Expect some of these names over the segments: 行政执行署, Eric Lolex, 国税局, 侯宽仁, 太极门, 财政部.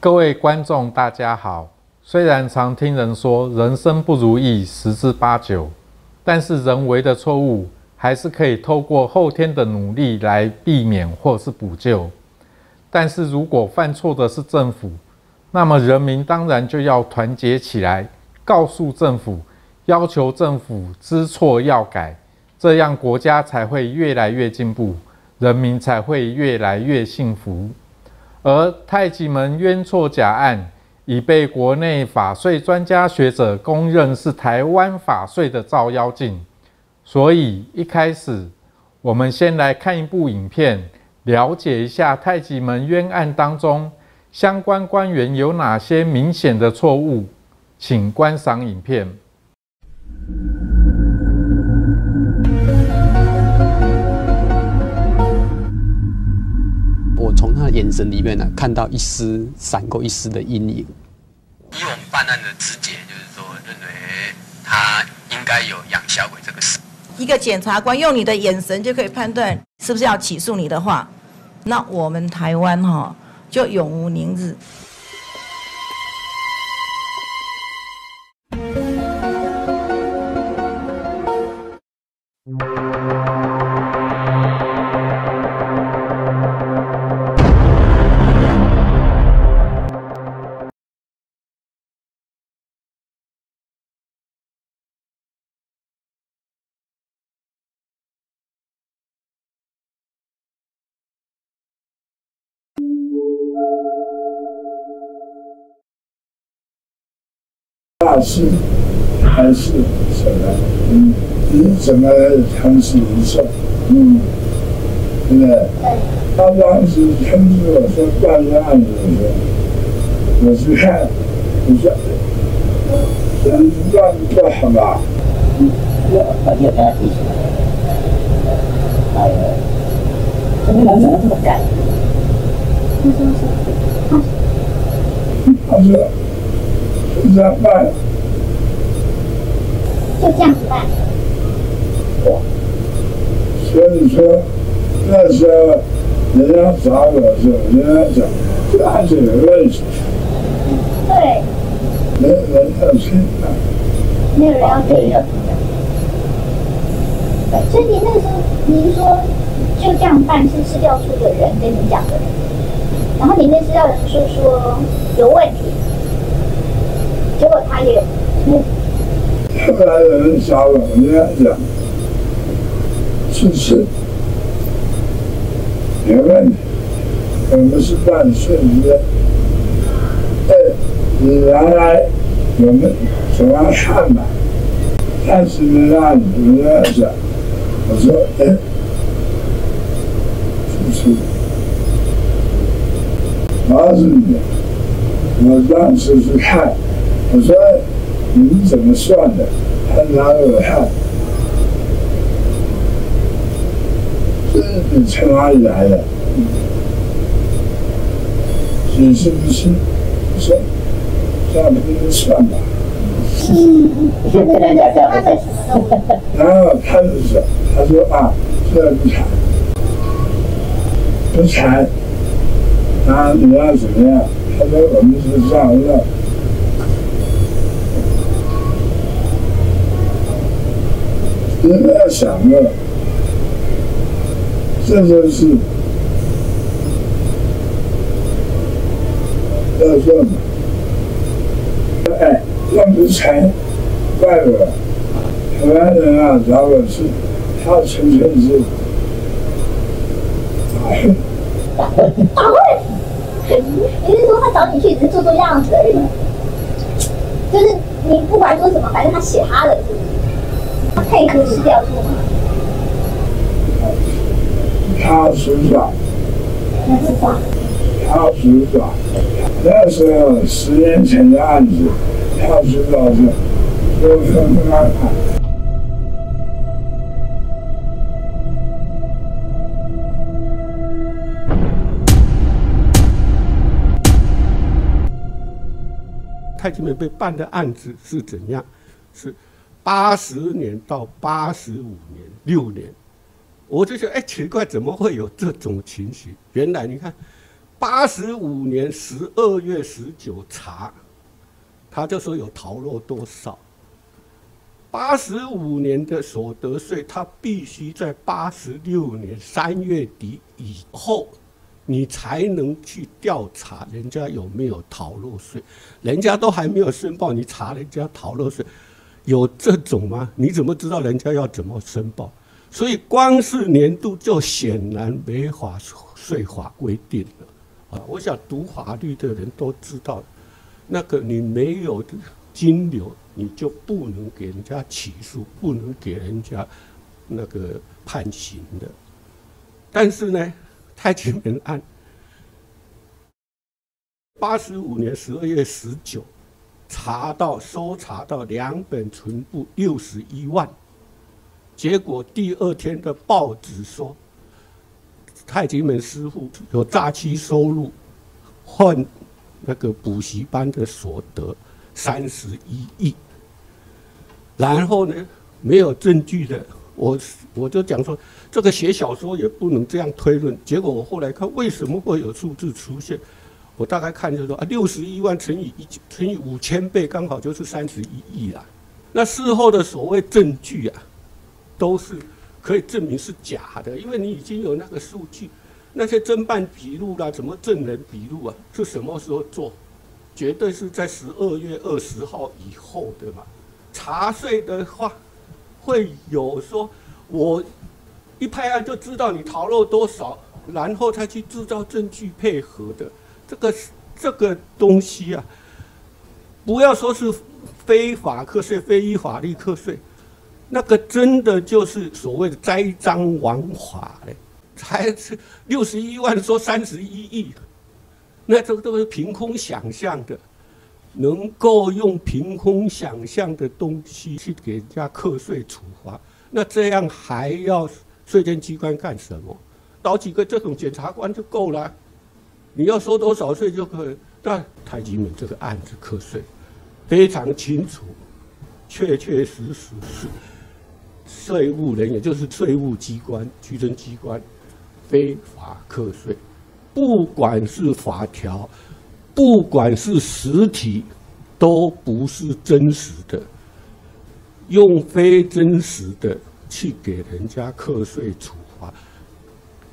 各位观众，大家好。虽然常听人说人生不如意十之八九，但是人为的错误还是可以透过后天的努力来避免或是补救。但是如果犯错的是政府，那么人民当然就要团结起来，告诉政府，要求政府知错要改，这样国家才会越来越进步，人民才会越来越幸福。 而太极门冤错假案已被国内法税专家学者公认是台湾法税的照妖镜，所以一开始我们先来看一部影片，了解一下太极门冤案当中相关官员有哪些明显的错误，请观赏影片。 从他的眼神里面呢，看到一丝闪过一丝的阴影。以我们办案的直觉，就是说认为他应该有养小鬼这个事。一个检察官用你的眼神就可以判断是不是要起诉你的话，那我们台湾哈就永无宁日。大事还是小的，你怎么长期一笑，对不对？他当时通知我说办案子的时候，我去看，我说人办不好吧？我就给他提醒，哎呀，这个人怎么这么干？他说。 这样办，就这样子办。哇！所以说那时候人家找我的时候，人家讲这案子有问题。对。没人要听啊。没有人要听的。对，所以你那时候您说就这样办是市调处的人跟你讲的，然后你那市调人就说有问题。 结果他也，后来有人找我，人家讲，是没问题，我们是办事的。哎，你原来我们怎么看吧？但是呢，人家讲，我说哎，是不是？告诉你，我当时去看。 我说：“你们怎么算的？”他拿给我看，这你从哪里来的？你是不是说这样不算吧？然后他就说：“他说啊，这不谈，啊，你要怎么样？”他说：“我们是这样的。” 你不要想了，这就是要做嘛。哎，用不成，怪我。台湾人啊，找我去，他纯粹是打混。你是说他找你去只是做做样子而已？就是你不管做什么，反正他写他的。 配合是调度吗？他署长，那时候10年前的案子，他署长是都分分开看。 太极门被办的案子是怎样？是。 80年到85年，6年，我就觉得哎，奇怪，怎么会有这种情形？原来你看， 85年12月19查，他就说有逃漏多少。85年的所得税，他必须在86年3月底以后，你才能去调查人家有没有逃漏税。人家都还没有申报，你查人家逃漏税，有这种吗？你怎么知道人家要怎么申报？所以光是年度就显然没法税法规定了啊！我想读法律的人都知道，那个你没有的金流，你就不能给人家起诉，不能给人家那个判刑的。但是呢，太平门案85年12月19查到搜查到2本存簿61万。结果第2天的报纸说，太极门师傅有诈欺收入，换那个补习班的所得31亿。然后呢，没有证据的，我就讲说，这个写小说也不能这样推论。结果我后来看为什么会有数字出现，我大概看就说啊，61万乘以5000倍，刚好就是31亿啦。那事后的所谓证据啊，都是可以证明是假的，因为你已经有那个数据，那些侦办笔录啦，什么证人笔录啊，是什么时候做？绝对是在12月20号以后的嘛。查税的话，会有说，我一拍案就知道你逃漏多少，然后才去制造证据配合的。这个东西啊，不要说是非法课税、非依法律课税。那个真的就是所谓的栽赃枉法嘞，才61万说31亿，那这个都是凭空想象的，能够用凭空想象的东西去给人家课税处罚，那这样还要税监机关干什么？找几个这种检察官就够了，你要收多少税就可以。那太极门这个案子课税非常清楚，确实是。税务人员就是税务机关、区政机关，非法课税，不管是法条，不管是实体，都不是真实的，用非真实的去给人家课税处罚，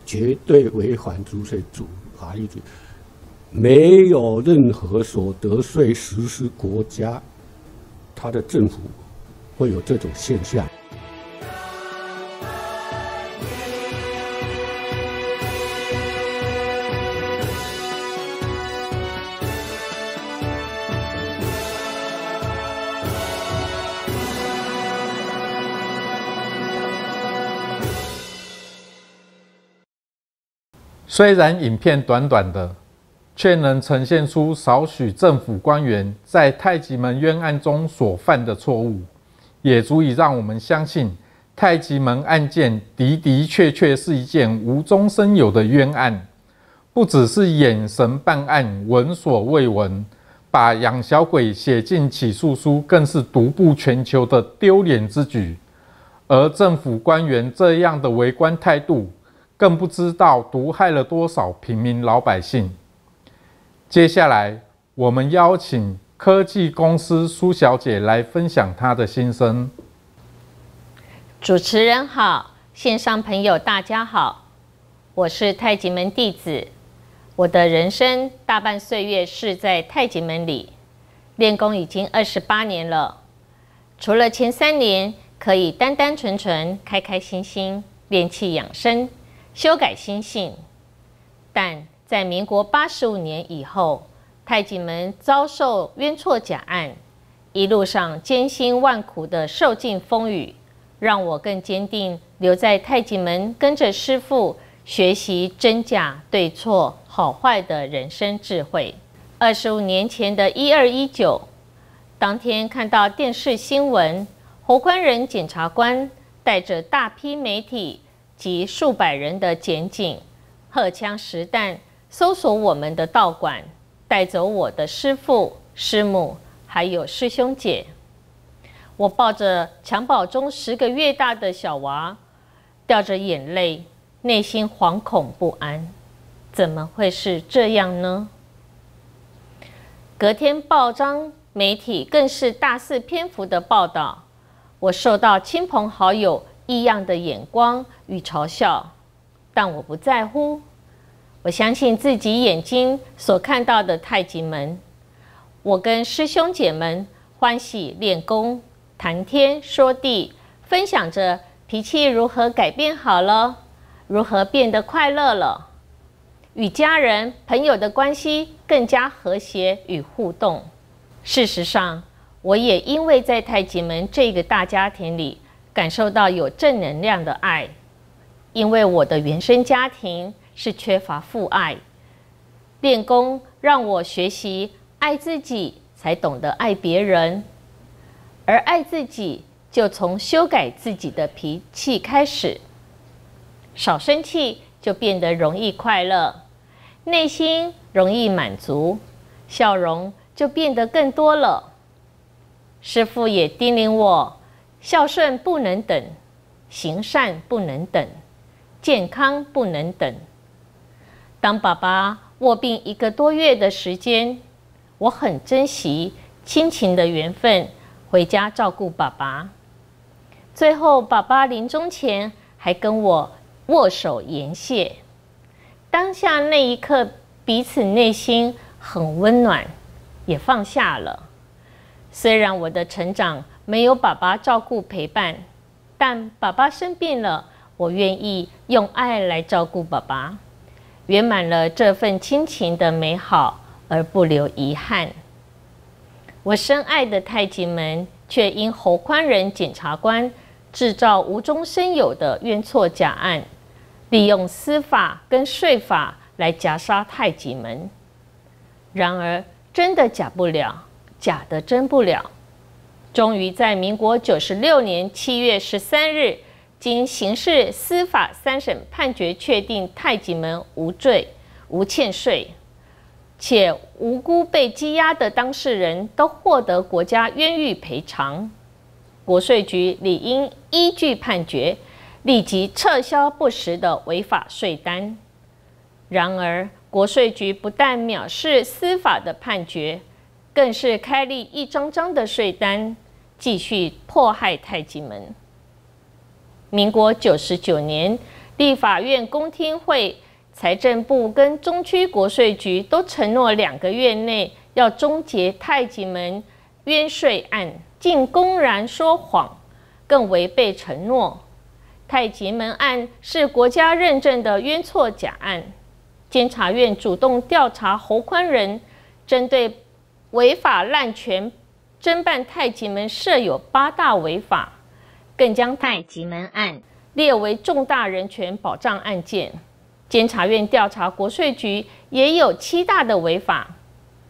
绝对违反租税主法律罪，没有任何所得税实施国家，他的政府会有这种现象。虽然影片短短的，却能呈现出少许政府官员在太极门冤案中所犯的错误，也足以让我们相信太极门案件的确是一件无中生有的冤案，不只是眼神办案、闻所未闻，把养小鬼写进起诉书更是独步全球的丢脸之举。而政府官员这样的为官态度，更不知道毒害了多少平民老百姓。接下来，我们邀请科技公司苏小姐来分享她的心声。主持人好，线上朋友大家好，我是太极门弟子，我的人生大半岁月是在太极门里练功，已经28年了。除了前3年可以单单纯纯、开开心心练气养生、修改心性，但在民国85年以后，太极门遭受冤错假案，一路上艰辛万苦的受尽风雨，让我更坚定留在太极门，跟着师父学习真假、对错、好坏的人生智慧。25年前的1219，当天看到电视新闻，侯宽仁检察官带着大批媒体及数百人的检警，荷枪实弹搜索我们的道馆，带走我的师父、师母，还有师兄姐。我抱着襁褓中10个月大的小娃，掉着眼泪，内心惶恐不安。怎么会是这样呢？隔天报章媒体更是大肆篇幅的报道，我受到亲朋好友异样的眼光与嘲笑，但我不在乎。我相信自己眼睛所看到的太极门。我跟师兄姐们欢喜练功，谈天说地，分享着脾气如何改变好了，如何变得快乐了。与家人、朋友的关系更加和谐与互动。事实上，我也因为在太极门这个大家庭里，感受到有正能量的爱，因为我的原生家庭是缺乏父爱。练功让我学习爱自己，才懂得爱别人。而爱自己，就从修改自己的脾气开始。少生气，就变得容易快乐，内心容易满足，笑容就变得更多了。师父也叮咛我，孝顺不能等，行善不能等，健康不能等。当爸爸卧病1个多月的时间，我很珍惜亲情的缘分，回家照顾爸爸。最后，爸爸临终前还跟我握手言谢。当下那一刻，彼此内心很温暖，也放下了。虽然我的成长没有爸爸照顾陪伴，但爸爸生病了，我愿意用爱来照顾爸爸，圆满了这份亲情的美好而不留遗憾。我深爱的太极门，却因侯宽仁检察官制造无中生有的冤错假案，利用司法跟税法来夹杀太极门。然而，真的假不了，假的真不了。终于在民国96年7月13日。经刑事司法3审判决确定太极门无罪、无欠税，且无辜被羁押的当事人都获得国家冤狱赔偿。国税局理应依据判决，立即撤销不实的违法税单。然而，国税局不但藐视司法的判决，更是开立一张张的税单，继续迫害太极门。民国99年，立法院公听会，财政部跟中区国税局都承诺2个月内要终结太极门冤税案，竟公然说谎，更违背承诺。太极门案是国家认证的冤错假案，监察院主动调查侯宽仁，针对违法滥权侦办太极门设有8大违法。更将太极门案列为重大人权保障案件。监察院调查国税局也有7大的违法，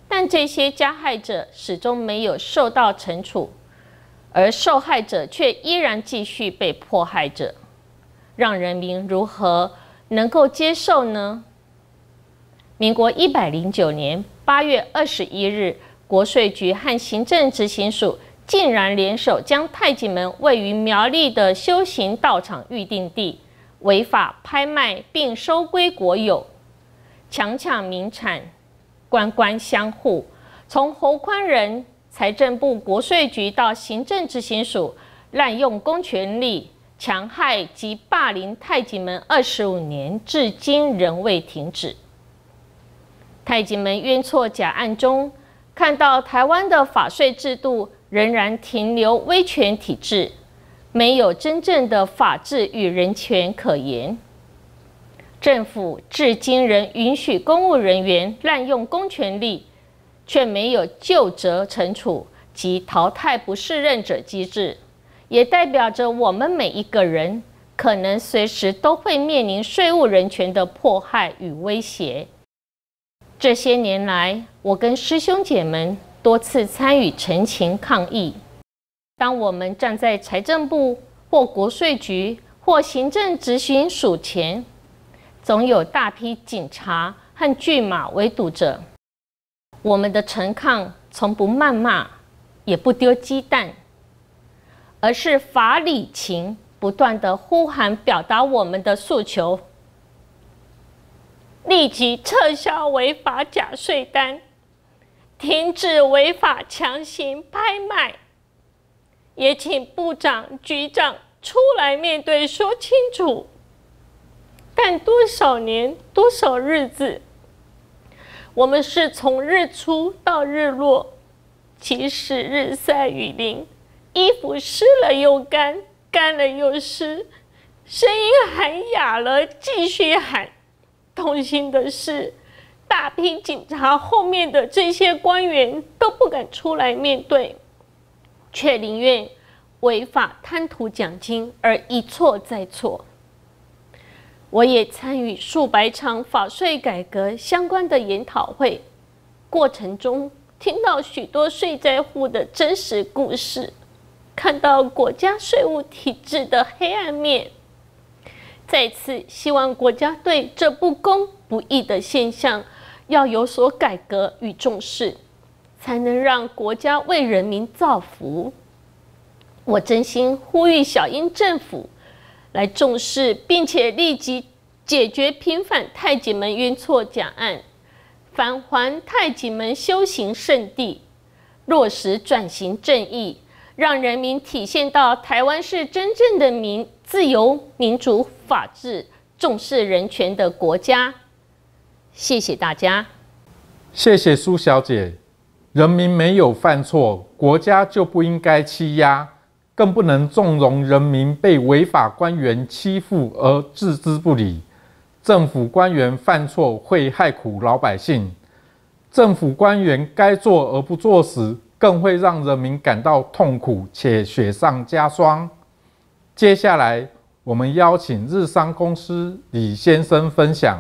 但这些加害者始终没有受到惩处，而受害者却依然继续被迫害着，让人民如何能够接受呢？民国109年8月21日，国税局和行政执行署竟然联手将太极门位于苗栗的修行道场预定地违法拍卖并收归国有，强抢民产，官官相护。从侯宽仁、财政部、国税局到行政执行署，滥用公权力，强害及霸凌太极门25年，至今仍未停止。太极门冤错假案中，看到台湾的法税制度仍然停留威权体制，没有真正的法治与人权可言。政府至今仍允许公务人员滥用公权力，却没有究责惩处及淘汰不适任者机制，也代表着我们每一个人可能随时都会面临税务人权的迫害与威胁。这些年来，我跟师兄姐们多次参与陈情抗议。当我们站在财政部或国税局或行政执行署前，总有大批警察和巨马围堵着。我们的陈抗从不谩骂，也不丢鸡蛋，而是法理情不断地呼喊，表达我们的诉求。立即撤销违法假税单，停止违法强行拍卖。也请部长、局长出来面对，说清楚。但多少年、多少日子，我们是从日出到日落，即使日晒雨淋，衣服湿了又干，干了又湿，声音喊哑了，继续喊。痛心的是，大批警察后面的这些官员都不敢出来面对，却宁愿违法贪图奖金而一错再错。我也参与数百场法税改革相关的研讨会，过程中听到许多税灾户的真实故事，看到国家税务体制的黑暗面。再次希望国家对这不公不义的现象要有所改革与重视，才能让国家为人民造福。我真心呼吁小英政府来重视，并且立即解决平反太极门冤错假案，返还太极门修行圣地，落实转型正义，让人民体现到台湾是真正的自由、民主、法治、重视人权的国家。谢谢大家，谢谢苏小姐。人民没有犯错，国家就不应该欺压，更不能纵容人民被违法官员欺负而置之不理。政府官员犯错会害苦老百姓，政府官员该做而不做时，更会让人民感到痛苦且雪上加霜。接下来，我们邀请日商公司李先生分享。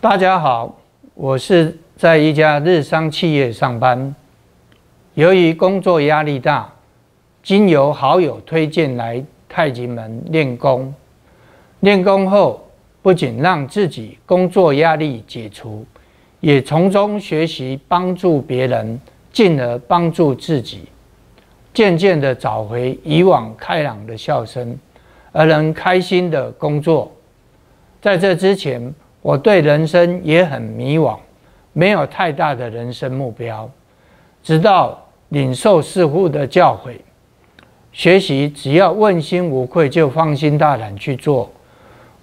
大家好，我是在一家日商企业上班。由于工作压力大，经由好友推荐来太极门练功。练功后，不仅让自己工作压力解除，也从中学习帮助别人，进而帮助自己。渐渐地找回以往开朗的笑声，而能开心的工作。在这之前，我对人生也很迷惘，没有太大的人生目标。直到领受师父的教诲，学习只要问心无愧，就放心大胆去做，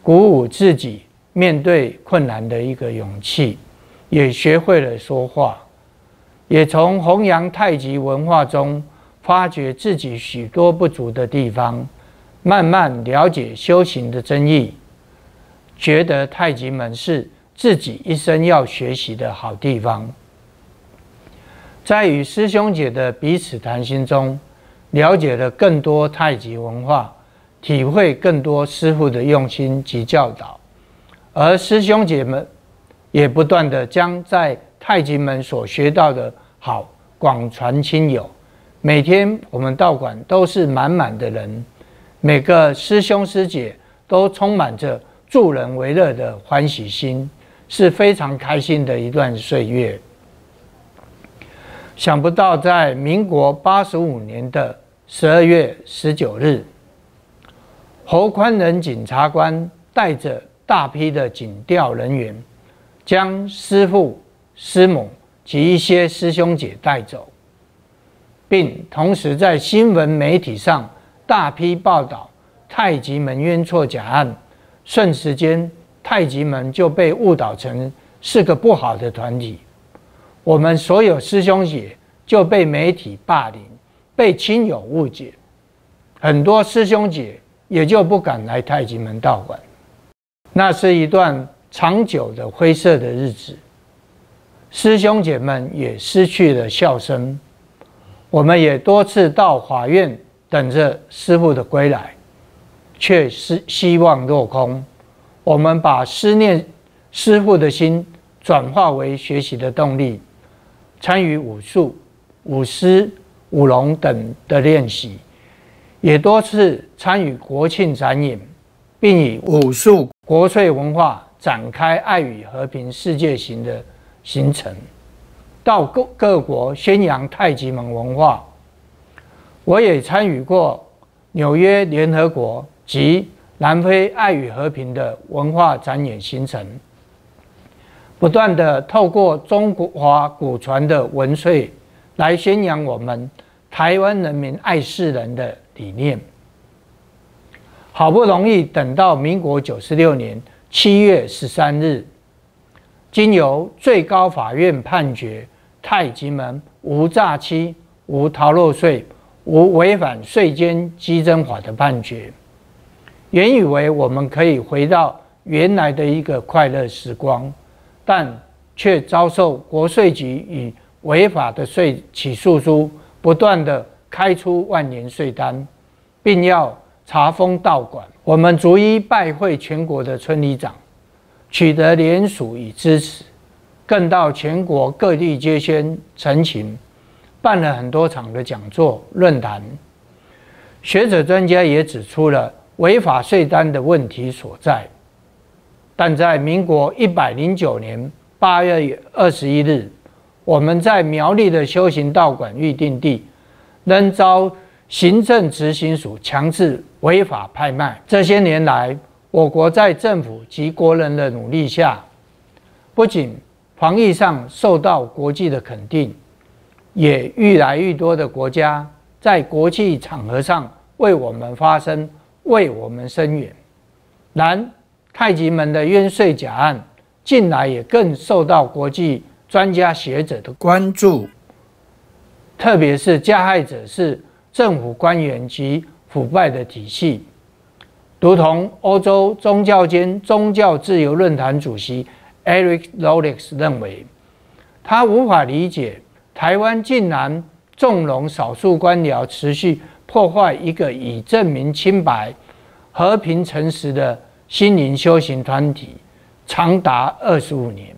鼓舞自己面对困难的一个勇气，也学会了说话，也从弘扬太极文化中发掘自己许多不足的地方，慢慢了解修行的真意，觉得太极门是自己一生要学习的好地方。在与师兄姐的彼此谈心中，了解了更多太极文化，体会更多师父的用心及教导，而师兄姐们也不断地将在太极门所学到的好广传亲友。每天我们道馆都是满满的人，每个师兄师姐都充满着助人为乐的欢喜心，是非常开心的一段岁月。想不到在民国85年的12月19日，侯宽仁检察官带着大批的警调人员，将师父、师母及一些师兄姐带走，并同时在新闻媒体上大批报道太极门冤错假案，瞬时间太极门就被误导成是个不好的团体，我们所有师兄姐就被媒体霸凌，被亲友误解，很多师兄姐也就不敢来太极门道馆。那是一段长久的灰色的日子，师兄姐们也失去了笑声。我们也多次到法院等着师父的归来，却希望落空。我们把思念师父的心转化为学习的动力，参与武术、舞狮、舞龙等的练习，也多次参与国庆展演，并以武术国粹文化展开爱与和平世界行的行程。到各国宣扬太极门文化。我也参与过纽约联合国及南非爱与和平的文化展演行程，不断的透过中华古传的文萃来宣扬我们台湾人民爱世人的理念。好不容易等到民国96年7月13日，经由最高法院判决太极门无诈欺、无逃漏税、无违反税捐稽征法的判决。原以为我们可以回到原来的一个快乐时光，但却遭受国税局以违法的税起诉书不断的开出万年税单，并要查封道馆。我们逐一拜会全国的村里长，取得联署与支持，更到全国各地街宣陈情，办了很多场的讲座论坛。学者专家也指出了违法税单的问题所在，但在民国109年8月21日，我们在苗栗的修行道馆预定地，仍遭行政执行署强制违法拍卖。这些年来，我国在政府及国人的努力下，不仅防疫上受到国际的肯定，也越来越多的国家在国际场合上为我们发声，为我们伸冤。然，太极门的冤税假案近来也更受到国际专家学者的关注，特别是加害者是政府官员及腐败的体系，如同欧洲宗教间宗教自由论坛主席 Eric Lolex 认为，他无法理解台湾竟然纵容少数官僚持续破坏一个以证明清白、和平诚实的心灵修行团体长达25年，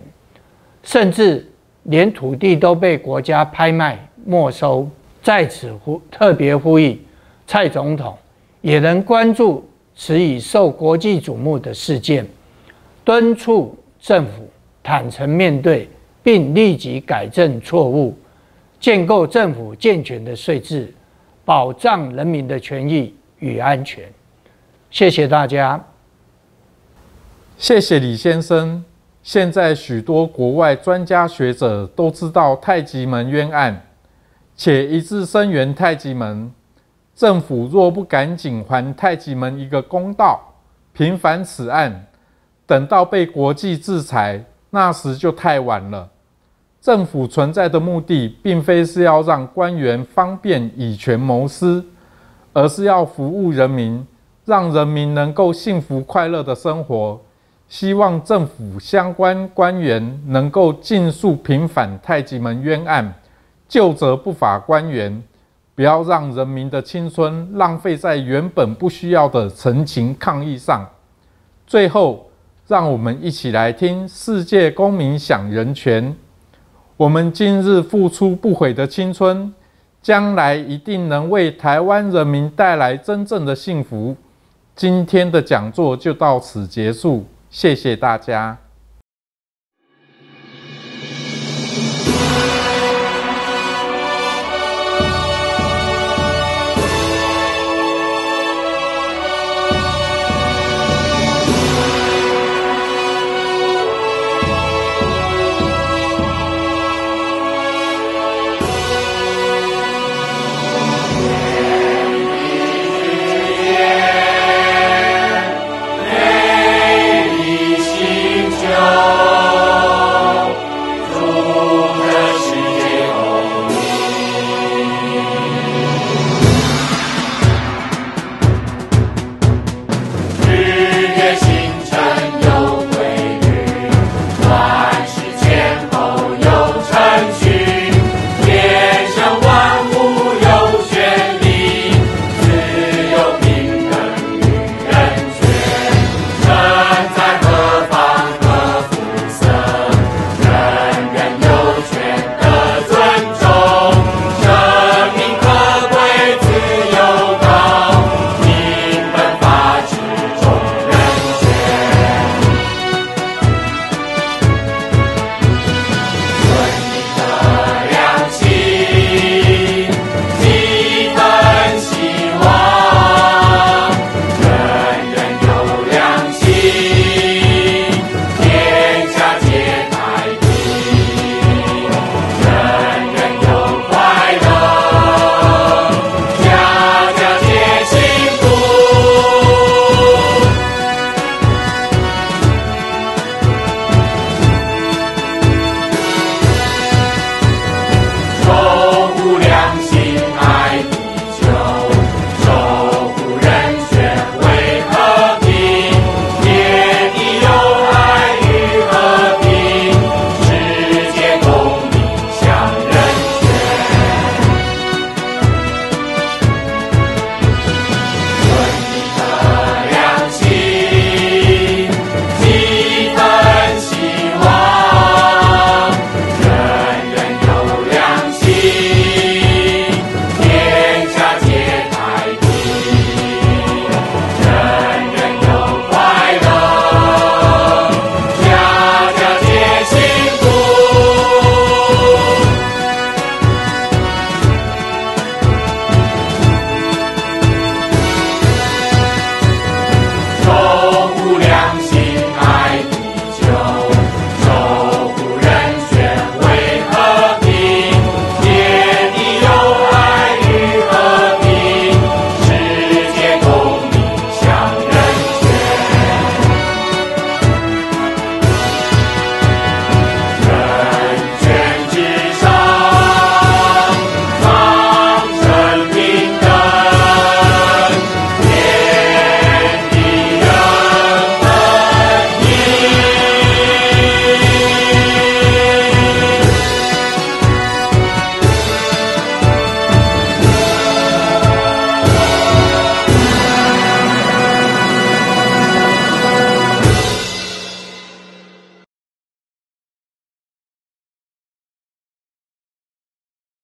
甚至连土地都被国家拍卖没收。在此特别呼吁蔡总统也能关注此已受国际瞩目的事件，敦促政府坦诚面对，并立即改正错误，建构政府健全的税制，保障人民的权益与安全。谢谢大家。谢谢李先生。现在许多国外专家学者都知道太极门冤案，且一致声援太极门。政府若不赶紧还太极门一个公道，平反此案，等到被国际制裁，那时就太晚了。政府存在的目的，并非是要让官员方便以权谋私，而是要服务人民，让人民能够幸福快乐的生活。希望政府相关官员能够尽速平反太极门冤案，究责不法官员，不要让人民的青春浪费在原本不需要的陈情抗议上。最后，让我们一起来听世界公民想人权。我们今日付出不悔的青春，将来一定能为台湾人民带来真正的幸福。今天的讲座就到此结束。谢谢大家。